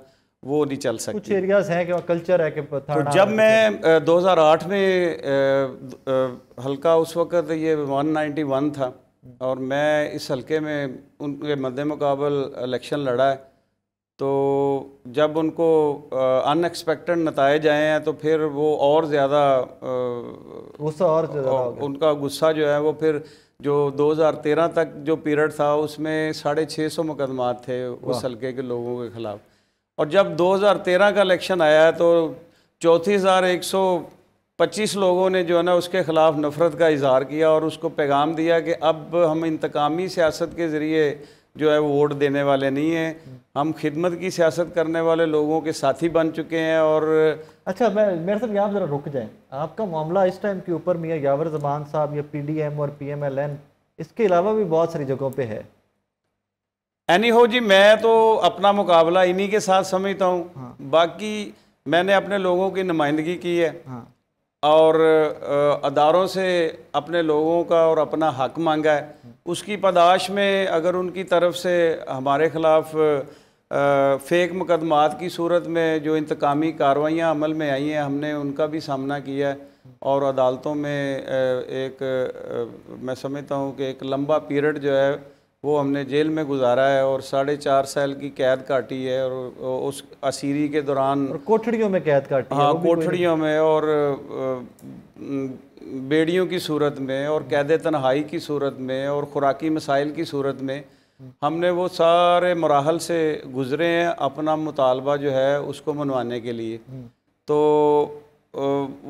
वो नहीं चल सकती। कुछ एरियाज हैं कि कल्चर है कि तो जब मैं 2008 में हल्का, उस वक़्त ये 191 था, और मैं इस हल्के में उनके मद्दे मुकाबल इलेक्शन लड़ा है, तो जब उनको अनएक्सपेक्टेड नताइज आए हैं तो फिर वो और ज़्यादा उनका गुस्सा जो है वो फिर, जो 2013 तक जो पीरियड था उसमें 650 मुकदमात थे उस हल्के के लोगों के ख़िलाफ़, और जब 2013 का इलेक्शन आया तो 34,125 लोगों ने जो है ना उसके ख़िलाफ़ नफ़रत का इजहार किया, और उसको पैगाम दिया कि अब हम इंतकामी सियासत के ज़रिए जो है वो वोट देने वाले नहीं हैं, हम खिदमत की सियासत करने वाले लोगों के साथी बन चुके हैं। और अच्छा, मैं मेरे साहब यहाँ ज़रा रुक जाएं, आपका मामला इस टाइम के ऊपर मियाँ यावर जमान साहब या PDM और PMLN इसके अलावा भी बहुत सारी जगहों पे है। एनी हो जी, मैं तो अपना मुकाबला इन्हीं के साथ समझता हूँ। हाँ। बाकी मैंने अपने लोगों की नुमाइंदगी की है। हाँ। और अदारों से अपने लोगों का और अपना हक मांगा है, उसकी पदाश में अगर उनकी तरफ से हमारे ख़िलाफ़ फेक मुकदमात की सूरत में जो इंतकामी कार्रवाइयाँ अमल में आई हैं, हमने उनका भी सामना किया है, और अदालतों में मैं समझता हूँ कि एक लंबा पीरियड जो है वो हमने जेल में गुजारा है, और 4.5 साल की कैद काटी है, और उस असीरी के दौरान कोठड़ियों में कैद काटी। हाँ, कोठड़ियों में और बेड़ियों की सूरत में, और कैद तन्हाई की सूरत में, और खुराकी मसाइल की सूरत में हमने वो सारे मराहल से गुज़रे हैं अपना मुतालबा जो है उसको मनवाने के लिए। तो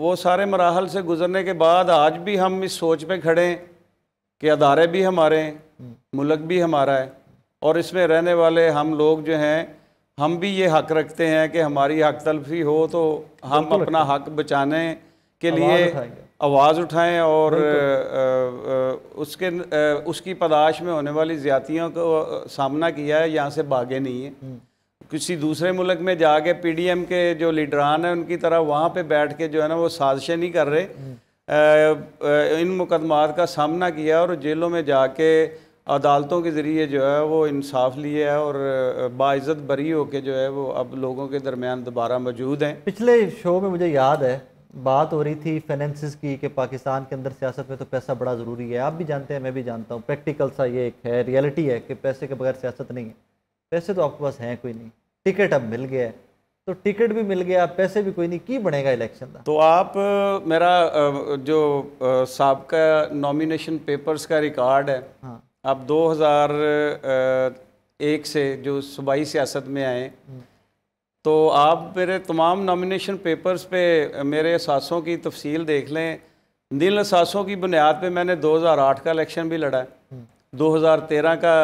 वो सारे मराहल से गुज़रने के बाद आज भी हम इस सोच पे खड़े हैं कि अदारे भी हमारे हैं, मुल्क भी हमारा है, और इसमें रहने वाले हम लोग जो हैं हम भी ये हक़ रखते हैं कि हमारी हक़ तलफी हो तो हम अपना हक़ बचाने के लिए आवाज़ उठाएं, और उसकी पदाश में होने वाली ज़्यादतियों का सामना किया है, यहाँ से भागे नहीं है। किसी दूसरे मुल्क में जाके PDM के जो लीडरान हैं उनकी तरह वहाँ पे बैठ के जो है ना वो साजिशें नहीं कर रहे, इन मुकदमात का सामना किया, और जेलों में जाके अदालतों के ज़रिए जो है वो इंसाफ लिया है, और बाइज़्ज़त बरी होके जो है वो अब लोगों के दरमियान दोबारा मौजूद हैं। पिछले शो में मुझे याद है बात हो रही थी फाइनेंसिस की कि पाकिस्तान के अंदर सियासत में तो पैसा बड़ा ज़रूरी है, आप भी जानते हैं मैं भी जानता हूँ, प्रैक्टिकल सा ये एक है, रियलिटी है कि पैसे के बगैर सियासत नहीं है। पैसे तो आपके पास हैं कोई नहीं, टिकट अब मिल गया है तो टिकट भी मिल गया, पैसे भी कोई नहीं, की बनेगा इलेक्शन का। तो आप मेरा जो साबका नॉमिनेशन पेपर्स का रिकॉर्ड है, हाँ। आप 2001 से जो सूबाई सियासत में आए तो आप मेरे तमाम नॉमिनेशन पेपर्स पे मेरे असासों की तफसील देख लें। दिल असासों की बुनियाद पे मैंने 2008 का इलेक्शन भी लड़ा है, 2013 का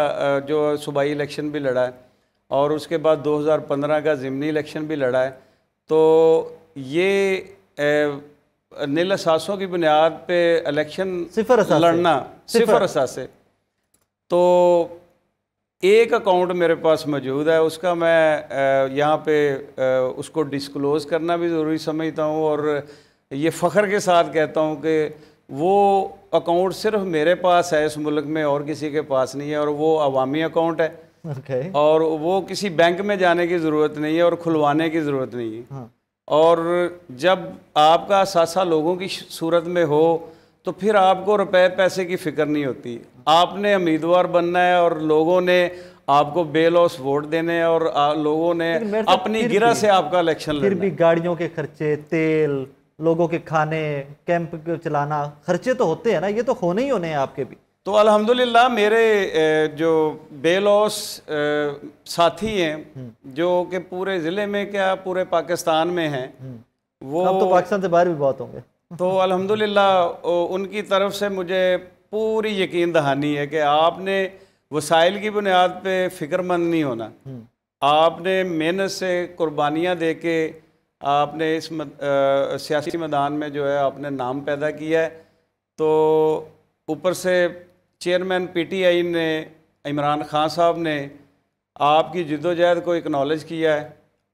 जो सूबाई इलेक्शन भी लड़ा है और उसके बाद 2015 का ज़िमनी इलेक्शन भी लड़ा है। तो ये नील असासों की बुनियाद पे इलेक्शन लड़ना सिफर असासे। तो एक अकाउंट मेरे पास मौजूद है, उसका मैं यहाँ पे उसको डिस्क्लोज़ करना भी ज़रूरी समझता हूँ और ये फ़ख्र के साथ कहता हूँ कि वो अकाउंट सिर्फ मेरे पास है इस मुल्क में और किसी के पास नहीं है, और वो अवामी अकाउंट है okay। और वो किसी बैंक में जाने की ज़रूरत नहीं है और खुलवाने की ज़रूरत नहीं है, हाँ। और जब आपका असासा लोगों की सूरत में हो तो फिर आपको रुपए पैसे की फ़िक्र नहीं होती। आपने उम्मीदवार बनना है और लोगों ने आपको बेलॉस वोट देने हैं और लोगों ने अपनी गिरा से आपका इलेक्शन लड़ना है। फिर भी गाड़ियों के खर्चे, तेल, लोगों के खाने, कैंप चलाना, खर्चे तो होते हैं ना, ये तो होने ही होने हैं आपके भी। तो अल्हम्दुलिल्लाह मेरे जो बेलॉस साथी हैं जो कि पूरे ज़िले में क्या पूरे पाकिस्तान में हैं, वो अब तो पाकिस्तान से बाहर भी बहुत होंगे, तो अल्हम्दुलिल्लाह उनकी तरफ से मुझे पूरी यकीन दहानी है कि आपने वसाइल की बुनियाद पे फ़िक्रमंद नहीं होना, आपने मेहनत से कुर्बानियाँ दे के आपने इस सियासी मैदान में जो है आपने नाम पैदा किया है। तो ऊपर से चेयरमैन पीटीआई ने इमरान खान साहब ने आपकी जिद्दोजहद को एक्नॉलेज किया है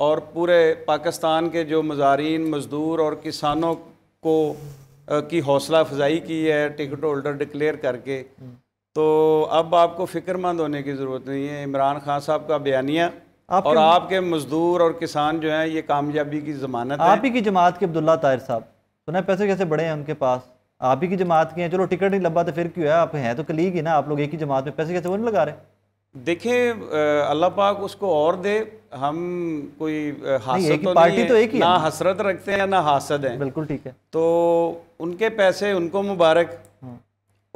और पूरे पाकिस्तान के जो मुजारीन, मज़दूर और किसानों को की हौसला अफजाई की है टिकट होल्डर डिक्लेयर करके। तो अब आपको फ़िक्रमंद होने की ज़रूरत नहीं है। इमरान खान साहब का बयानिया और आपके मजदूर और किसान जो हैं ये कामयाबी की ज़मानत है। आप ही की जमात के अब्दुल्ला ताहिर साहब सुना पैसे कैसे बड़े हैं उनके पास, आप ही की जमात के हैं, चलो टिकट नहीं लबा तो फिर क्यों है, आप हैं तो कलीग ही ना, आप लोग एक ही जमात में, पैसे कैसे वो नहीं लगा रहे। देखिए अल्लाह पाक उसको और दे, हम कोई हासद तो पार्टी नहीं है, तो एक ही ना हसरत रखते हैं ना हासद हैं, बिल्कुल ठीक है। तो उनके पैसे उनको मुबारक,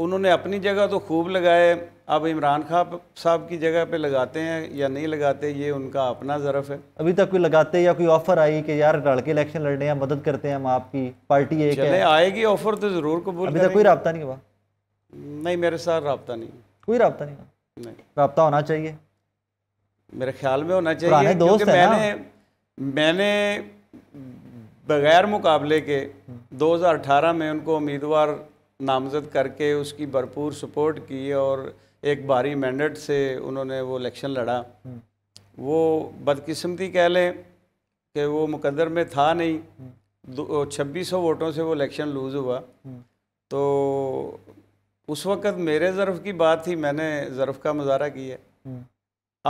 उन्होंने अपनी जगह तो खूब लगाए, अब इमरान खान साहब की जगह पे लगाते हैं या नहीं लगाते ये उनका अपना ज़रफ़ है। अभी तक कोई लगाते या कोई ऑफ़र आई कि यार लड़के इलेक्शन लड़ने हैं मदद करते हैं हम आपकी, पार्टी एक है? आएगी ऑफ़र तो ज़रूर कबूल। अभी तक कोई रब्ता नहीं हुआ? नहीं, मेरे साथ रब्ता नहीं, कोई रब्ता नहीं हुआ। राब्ता होना चाहिए, मेरे ख्याल में होना चाहिए, क्योंकि मैंने बगैर मुकाबले के 2018 में उनको उम्मीदवार नामजद करके उसकी भरपूर सपोर्ट की और एक भारी मैंडेट से उन्होंने वो इलेक्शन लड़ा। वो बदकिस्मती कह लें कि वो मुकद्दर में था नहीं, 2600 वोटों से वो इलेक्शन लूज़ हुआ। तो उस वक़्त मेरे ज़रफ़ की बात थी, मैंने ज़रफ़ का मुजाहरा किया।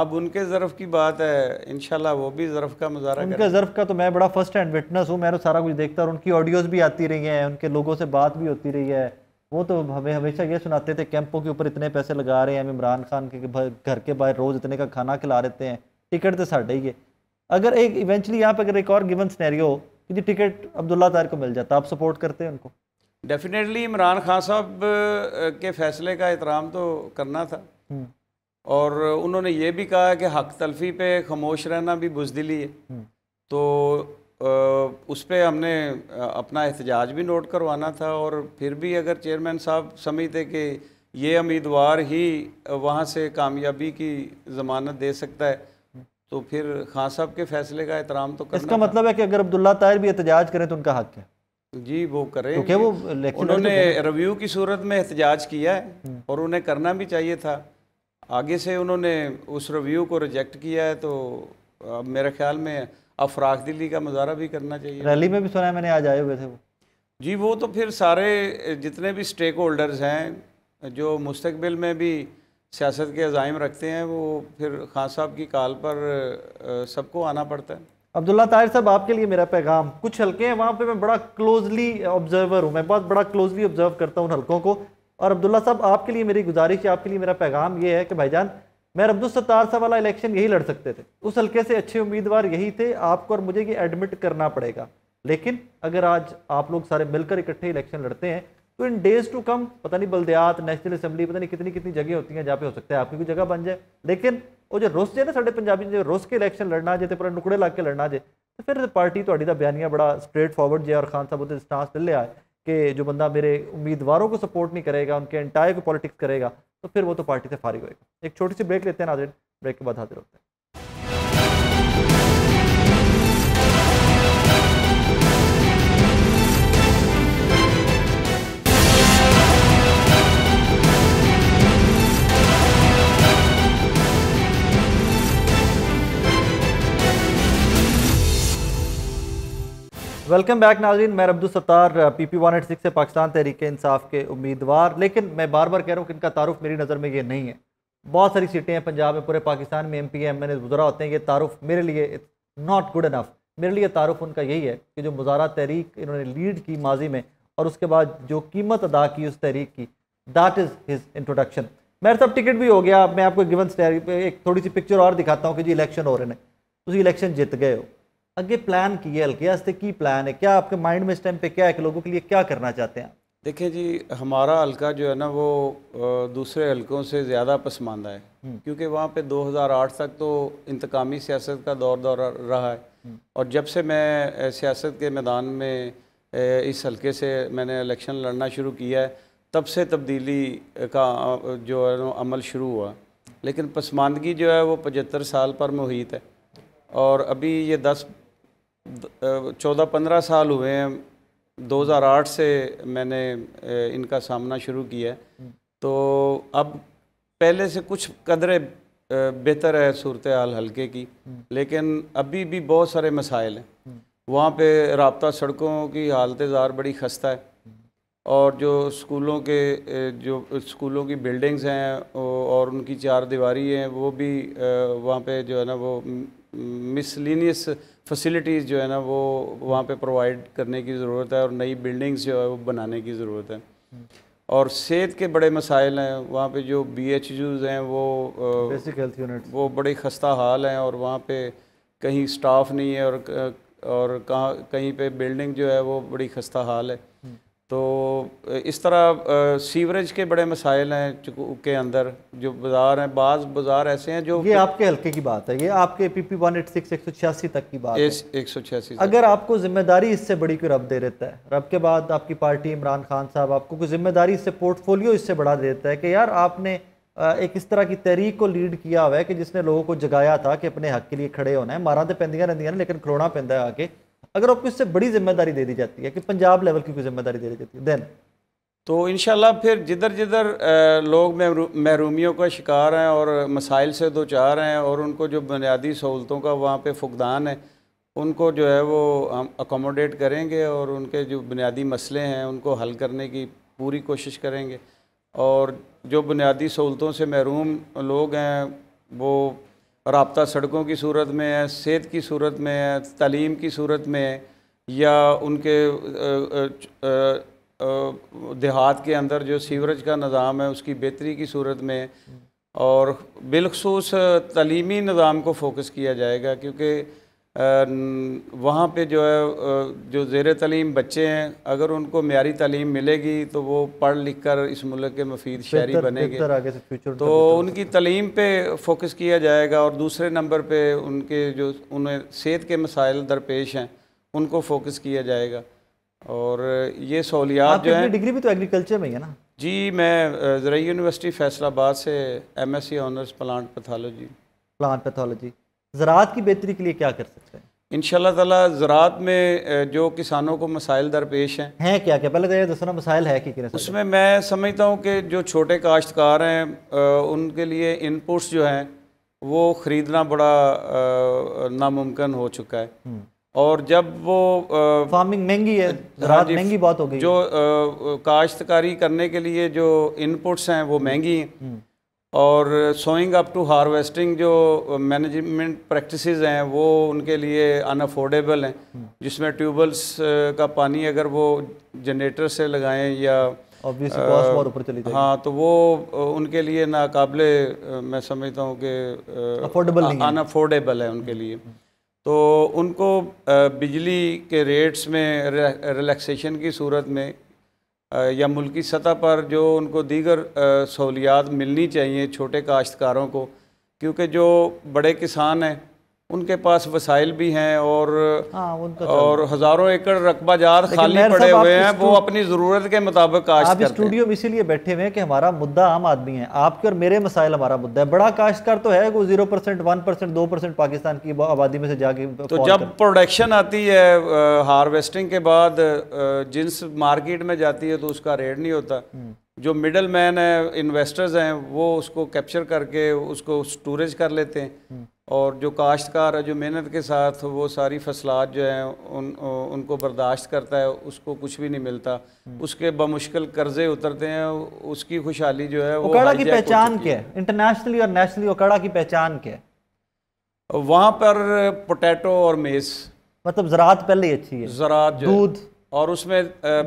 अब उनके ज़रफ़ की बात है, इंशाल्लाह वो भी ज़रफ़ का मुजाहरा करेंगे। उनके ज़रफ़ का तो मैं बड़ा फर्स्ट हैंड विटनेस हूँ, मैं तो सारा कुछ देखता हूँ, उनकी ऑडियोज़ भी आती रही हैं, उनके लोगों से बात भी होती रही है। वो तो हमें हमेशा ये सुनाते थे कैंपों के ऊपर इतने पैसे लगा रहे हैं, हम इमरान खान के घर के बाहर रोज़ इतने का खाना खिला रहते हैं, टिकट तो साढ़े ही है। अगर एक इवेंचुअली यहाँ पर अगर एक और गिवन सिनेरियो हो कि टिकट अब्दुल्ला ताहिर को मिल जाता, आप सपोर्ट करते हैं उनको? डेफिनेटली इमरान खान साहब के फ़ैसले का एहतराम तो करना था और उन्होंने ये भी कहा कि हक़ तलफ़ी पे खामोश रहना भी बुज़दिली है, तो उस पर हमने अपना एहतजाज भी नोट करवाना था। और फिर भी अगर चेयरमैन साहब समझते कि ये उम्मीदवार ही वहाँ से कामयाबी की ज़मानत दे सकता है तो फिर खान साहब के फ़ैसले का एहतराम तो करना। इसका मतलब है कि अगर अब्दुल्ला ताहिर भी एहतजाज करें तो उनका हक़ है? जी वो करें, क्योंकि वो उन्होंने रिव्यू की सूरत में एहतजाज किया है और उन्हें करना भी चाहिए था। आगे से उन्होंने उस रिव्यू को रिजेक्ट किया है, तो अब मेरे ख्याल में अफराख दिली का मुजाहरा भी करना चाहिए। रैली में भी सुना है मैंने, आज आए हुए थे वो। जी वो तो फिर सारे जितने भी स्टेक होल्डर्स हैं जो मुस्तकबिल में भी सियासत के अज़ाइम रखते हैं, वो फिर खान साहब की काल पर सबको आना पड़ता है। अब्दुल्ला ताहिर साहब, आपके लिए मेरा पैगाम। कुछ हलके हैं वहाँ पे, मैं बड़ा क्लोजली ऑब्जर्वर हूँ, मैं बहुत बड़ा क्लोजली ऑब्जर्व करता हूँ उन हलकों को। और अब्दुल्ला साहब, आपके लिए मेरी गुजारिश है, आपके लिए मेरा पैगाम ये है कि भाईजान, मेयर अब्दुल सत्तार साहब वाला इलेक्शन यही लड़ सकते थे, उस हलके से अच्छे उम्मीदवार यही थे, आपको और मुझे ये एडमिट करना पड़ेगा। लेकिन अगर आज आप लोग सारे मिलकर इकट्ठे इलेक्शन लड़ते हैं तो इन डेज टू कम पता नहीं बल्दियात, नेशनल असम्बली, पता नहीं कितनी कितनी जगह होती हैं जहाँ पे हो सकता है आपकी कोई जगह बन जाए। लेकिन वो जो रुस है ना साढ़े पंजाबी, जो रुस के इलेक्शन लड़ना जे तो पर नुकड़े ला के लड़ना जे, तो फिर पार्टी तो बयानिया बड़ा स्ट्रेट फॉरवर्ड जे। और खान साहब उसे स्टांस ले आए कि जो बंदा मेरे उम्मीदवारों को सपोर्ट नहीं करेगा, उनके एंटायर को पॉलिटिक्स करेगा, तो फिर वो तो पार्टी से फारिग होएगा। एक छोटी सी ब्रेक लेते हैं नाज़रीन, ब्रेक के बाद हाजिर होते हैं। वेलकम बैक नाज़रीन। मेयर अब्दुल सत्तार PP-186 से पाकिस्तान तहरीक इंसाफ के उम्मीदवार, लेकिन मैं बार बार कह रहा हूँ कि इनका तारुफ मेरी नज़र में ये नहीं है। बहुत सारी सीटें हैं पंजाब में, पूरे पाकिस्तान में MP MNA गुजरा होते हैं, ये तारुफ मेरे लिए इट्स नॉट गुड इनफ। मेरे लिए तारुफ उनका यही है कि जो मुजारा तहरीक इन्होंने लीड की माजी में और उसके बाद जो कीमत अदा की उस तहरीक की, दैट इज़ हिज इंट्रोडक्शन। मेरे सब टिकट भी हो गया। मैं आपको गिवन एक थोड़ी सी पिक्चर और दिखाता हूँ कि जी इलेक्शन हो रहे हैं, तुम इलेक्शन जीत गए हो, आगे प्लान किए हल्के वास्ते की प्लान है, क्या आपके माइंड में इस टाइम पे क्या है कि लोगों के लिए क्या करना चाहते हैं? देखिए जी, हमारा हल्का जो है ना वो दूसरे हल्कों से ज़्यादा पसमानदा है, क्योंकि वहाँ पे 2008 तक तो इंतकामी सियासत का दौर रहा है। और जब से मैं सियासत के मैदान में इस हल्के से मैंने इलेक्शन लड़ना शुरू किया है, तब से तब्दीली का जो है अमल शुरू हुआ। लेकिन पसमानदगी जो है वो 75 साल पर मुहित है, और अभी ये 14-15 साल हुए हैं। 2008 से मैंने इनका सामना शुरू किया है, तो अब पहले से कुछ कदरे बेहतर है सूरत हाल हल्के की, लेकिन अभी भी बहुत सारे मसाइल हैं। वहाँ पे राबता सड़कों की हालत ज़ार बड़ी खस्ता है, और जो स्कूलों की बिल्डिंग्स हैं और उनकी चार दीवारी हैं, वो भी वहाँ पे जो है ना वो मिसलिनियस फैसिलिटीज़ जो है ना वो वहाँ पे प्रोवाइड करने की ज़रूरत है, और नई बिल्डिंग्स जो है वो बनाने की ज़रूरत है। और सेहत के बड़े मसाइल हैं वहाँ पे, जो BHUs हैं वो बेसिक हेल्थ यूनिट वो बड़े खस्ता हाल हैं, और वहाँ पे कहीं स्टाफ नहीं है, और कहीं पे बिल्डिंग जो है वो बड़ी खस्ता हाल है। तो इस तरह सीवरेज के बड़े मसाइल हैं के अंदर, जो बाज़ार हैं, बाज़ बाज़ार ऐसे हैं जो, ये आपके हल्के की बात है, ये आपके PP-186 तक की बात है, 186। अगर आपको जिम्मेदारी इससे बड़ी कोई रब दे देता है, रब के बाद आपकी पार्टी इमरान खान साहब आपको कोई जिम्मेदारी इससे, पोर्टफोलियो इससे बढ़ा देता है कि यार आपने एक इस तरह की तहरीक को लीड किया हुआ है कि जिसने लोगों को जगाया था कि अपने हक के लिए खड़े होना है, मारा तो पेंदियाँ रहती, लेकिन खिलौना पेंदा है आके। अगर आपको इससे बड़ी जिम्मेदारी दे दी जाती है कि पंजाब लेवल की कोई जिम्मेदारी दे दी जाती है, देन तो इंशाल्लाह फिर जिधर जिधर लोग महरूमियों का शिकार हैं और मसाइल से दो चार हैं, और उनको जो बुनियादी सहूलतों का वहाँ पे फुकदान है, उनको जो है वो हम अकोमोडेट करेंगे, और उनके जो बुनियादी मसले हैं उनको हल करने की पूरी कोशिश करेंगे। और जो बुनियादी सहूलतों से महरूम लोग हैं, वो राबता सड़कों की सूरत में है, सेहत की सूरत में है, तालीम की सूरत में है, या उनके देहात के अंदर जो सीवरेज का निज़ाम है उसकी बेहतरी की सूरत में है। और बिलखसूस तालीमी निज़ाम को फोकस किया जाएगा, क्योंकि वहाँ पे जो है जो ज़ेर तालीम बच्चे हैं, अगर उनको म्यारी तालीम मिलेगी तो वो पढ़ लिख कर इस मुल्क के मुफीद शहरी बनेंगे, तो उनकी तालीम पे फोकस किया जाएगा। और दूसरे नंबर पे उनके जो उन्हें सेहत के मसाइल दरपेश हैं उनको फोकस किया जाएगा। और ये सहूलियात जो है, डिग्री भी तो एग्रीकल्चर में है ना जी, मैं ज़राई यूनिवर्सिटी फैसलाबाद से MSc ऑनर्स प्लांट पैथोलॉजी। ज़राअत की बेहतरी के लिए क्या कर सकते हैं? इंशाल्लाह ताला ज़राअत में जो किसानों को मसाइल दरपेश हैं क्या क्या, पहले तो ये दूसरा मसाइल है कि उसमें मैं समझता हूँ कि जो छोटे काश्तकार हैं उनके लिए इनपुट्स जो हैं वो ख़रीदना बड़ा नामुमकिन हो चुका है। और जब वो फार्मिंग महंगी है, ज़राअत महंगी बहुत हो गई, जो काश्तकारी करने के लिए जो इनपुट्स हैं वो महंगी हैं, और सोइंग अप टू हार्वेस्टिंग जो मैनेजमेंट प्रैक्टिसेस हैं वो उनके लिए अनअफोर्डेबल हैं, जिसमें ट्यूबवेल्स का पानी अगर वो जनरेटर से लगाएं या ऑब्वियसली कॉस्ट और ऊपर चली जाएगी। हाँ, तो वो उनके लिए नाकाबले, मैं समझता हूँ कि अफोर्डेबल नहीं है, अनअफोर्डेबल है उनके लिए। तो उनको बिजली के रेट्स में रिलैक्सेशन की सूरत में या मुल्की सतह पर जो उनको दीगर सहूलियात मिलनी चाहिए छोटे काश्तकारों को, क्योंकि जो बड़े किसान हैं उनके पास वसाइल भी हैं और हज़ारों एकड़ रकबा जार खाली पड़े हुए हैं, वो अपनी ज़रूरत के मुताबिक काश्त करते हैं। आप स्टूडियो में इसीलिए बैठे हुए हैं कि हमारा मुद्दा आम आदमी है, आपके और मेरे मसाइल हमारा मुद्दा है। बड़ा काश्तकार तो है वो 0%, 1%, 2% पाकिस्तान की आबादी में से जाके, तो जब प्रोडक्शन आती है हार्वेस्टिंग के बाद जिन्स मार्केट में जाती है तो उसका रेट नहीं होता। जो मिडल मैन है, इन्वेस्टर्स हैं, वो उसको कैप्चर करके उसको स्टोरेज कर लेते हैं और जो काश्तकार है जो मेहनत के साथ वो सारी फसलात जो हैं उनको बर्दाश्त करता है, उसको कुछ भी नहीं मिलता, उसके बमुश्किल कर्जे उतरते हैं, उसकी खुशहाली जो है। ओकाड़ा की पहचान क्या है इंटरनेशनली और नेशनली? ओकाड़ा की पहचान क्या है? वहाँ पर पोटैटो और मेज़, मतलब ज़रात पहले ही अच्छी है, ज़रात, दूध, और उसमें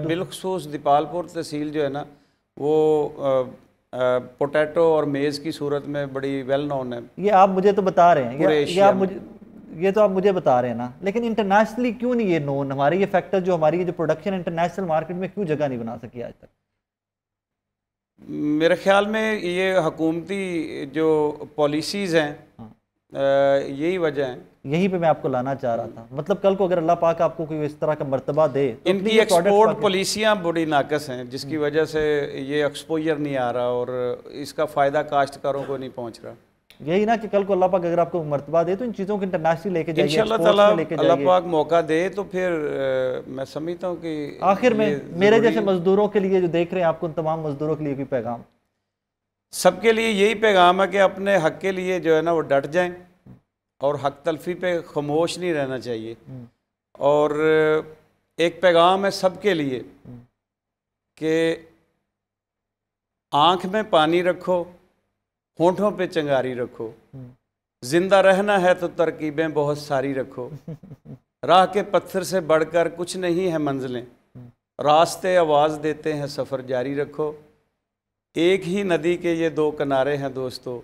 बिलखसूस दीपालपुर तहसील जो है ना वो पोटैटो और मेज़ की सूरत में बड़ी वेल नोन है। ये आप मुझे तो बता रहे हैं, ये तो आप मुझे बता रहे हैं ना, लेकिन इंटरनेशनली क्यों नहीं ये नोन? हमारी ये फैक्टर जो हमारी ये जो प्रोडक्शन इंटरनेशनल मार्केट में क्यों जगह नहीं बना सकी आज तक? मेरे ख्याल में ये हुकूमती जो पॉलिसीज़ हैं, यही वजह है। यही पे मैं आपको लाना चाह रहा था, मतलब कल को अगर अल्लाह पाक आपको कोई इस तरह का मर्तबा दे तो इनकी एक्सपोर्ट पॉलिसियाँ बड़ी नाकस हैं, जिसकी वजह से ये एक्सपोजर नहीं आ रहा और इसका फ़ायदा काश्तकारों को नहीं पहुँच रहा। यही ना कि कल को अल्लाह पाक अगर आपको मर्तबा दे तो इन चीज़ों को इंटरनेशनल लेके जाइए, इंशाल्लाह अल्लाह पाक मौका दे तो फिर मैं समझता हूँ कि आखिर में मेरे जैसे मजदूरों के लिए जो देख रहे हैं आपको, उन तमाम मजदूरों के लिए भी पैगाम? सबके लिए यही पैगाम है कि अपने हक़ के लिए जो है ना वो डट जाएं और हक़ तलफ़ी पे खामोश नहीं रहना चाहिए। और एक पैगाम है सबके लिए कि आँख में पानी रखो, होंठों पे चंगारी रखो, ज़िंदा रहना है तो तरकीबें बहुत सारी रखो, राह के पत्थर से बढ़कर कुछ नहीं है मंजिलें, रास्ते आवाज़ देते हैं सफ़र जारी रखो, एक ही नदी के ये दो किनारे हैं दोस्तों,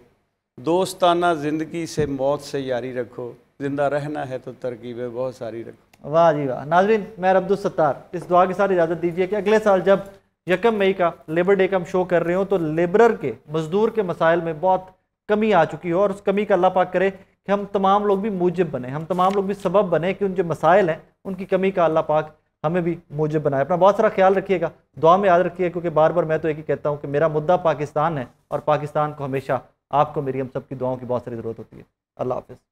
दोस्ताना ज़िंदगी से मौत से यारी रखो, ज़िंदा रहना है तो तरकीबें बहुत सारी रखो। वाह जी वाह। नाज़रीन, मेयर अब्दुल सत्तार, इस दुआ के साथ इजाज़त दीजिए कि अगले साल जब 1 मई का लेबर डे का हम शो कर रहे हो तो लेबरर के, मज़दूर के मसाइल में बहुत कमी आ चुकी हो और उस कमी का अल्लाह पाक करे कि हम तमाम लोग भी मूजिब बने, हम तमाम लोग भी सबब बने कि उन जो मसाइल हैं उनकी कमी का अल्लाह पाक हमें भी मूजिब बनाए। अपना बहुत सारा ख्याल रखिएगा, दुआ में याद रखिएगा, क्योंकि बार बार मैं तो एक ही कहता हूँ कि मेरा मुद्दा पाकिस्तान है और पाकिस्तान को हमेशा आपको मेरी हम सबकी दुआओं की बहुत सारी ज़रूरत होती है। अल्लाह हाफ़िज़।